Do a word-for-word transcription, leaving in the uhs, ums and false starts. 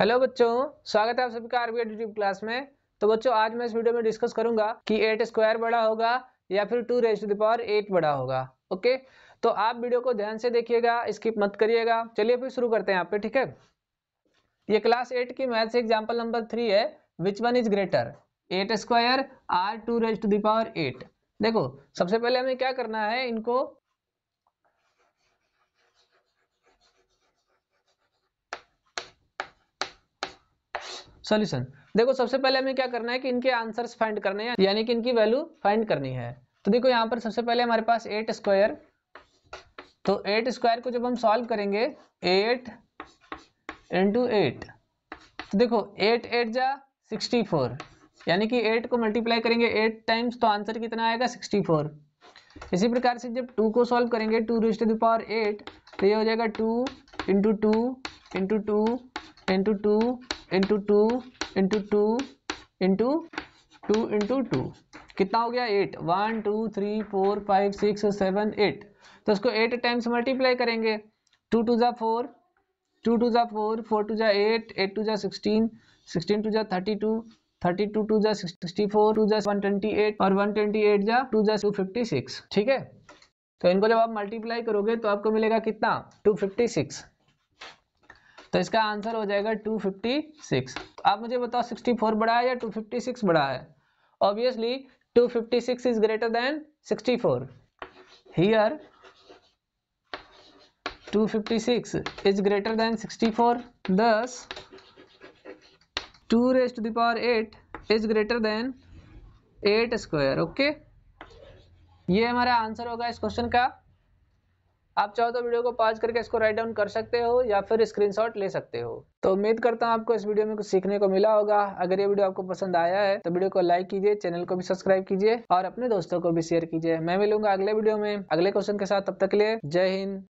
Hello बच्चों, स्वागत है आप सबका आरबीआई यूट्यूब क्लास में। तो बच्चों, आज मैं इस वीडियो में डिस्कस करूंगा कि एट स्क्वायर बड़ा होगा या फिर two raise to the power eight बड़ा होगा। ओके, तो आप वीडियो को ध्यान से देखिएगा, स्किप मत करिएगा। चलिए फिर शुरू करते हैं यहाँ पे, ठीक है। ये क्लास एट की मैथ्स एग्जाम्पल नंबर थ्री है। Which one is greater, eight square or two raise to the power eight. देखो, सबसे पहले हमें क्या करना है, इनको सॉल्यूशन। देखो, सबसे पहले हमें क्या करना है कि इनके आंसर्स फाइंड करने हैं, यानी कि इनकी वैल्यू फाइंड करनी है। तो देखो, यहाँ पर सबसे पहले हमारे पास एट स्क्वायर, तो एट स्क्वायर को जब हम सॉल्व करेंगे एट इंटू एट, तो देखो एट एट जा सिक्सटी फोर, यानी कि एट को मल्टीप्लाई करेंगे एट टाइम्स, तो आंसर कितना आएगा सिक्सटी फोर। इसी प्रकार से जब टू को सॉल्व करेंगे two raised to the power eight, तो ये हो जाएगा two into two into two into two into two into two into two into two, कितना हो गया eight. One two three four five six seven eight, तो उसको एट टाइम्स मल्टीप्लाई करेंगे। टू टू जा फोर, टू टू जा four, four two जा eight, eight two जा सिक्सटीन, सिक्सटीन टू जा thirty two, thirty to two जा sixty four, two जा वन ट्वेंटी एट और वन ट्वेंटी एट जा टू जा टू फिफ्टी सिक्स, ठीक है। तो इनको जब आप मल्टीप्लाई करोगे तो आपको मिलेगा कितना, टू फिफ्टी सिक्स। तो इसका आंसर हो जाएगा टू फिफ्टी सिक्स। आप मुझे बताओ सिक्सटी फोर बड़ा है या टू फिफ्टी सिक्स बड़ा है? Obviously two fifty six is greater than sixty four. Here two fifty six is greater than sixty four. Thus two raised to the power eight is greater than eight square. Okay? ये हमारा answer होगा इस question का। आप चाहो तो video को pause करके इसको राइट डाउन कर सकते हो या फिर स्क्रीनशॉट ले सकते हो। तो उम्मीद करता हूँ आपको इस वीडियो में कुछ सीखने को मिला होगा। अगर ये वीडियो आपको पसंद आया है तो वीडियो को लाइक कीजिए, चैनल को भी सब्सक्राइब कीजिए और अपने दोस्तों को भी शेयर कीजिए। मैं मिलूंगा अगले वीडियो में अगले क्वेश्चन के साथ, तब तक के लिए जय हिंद।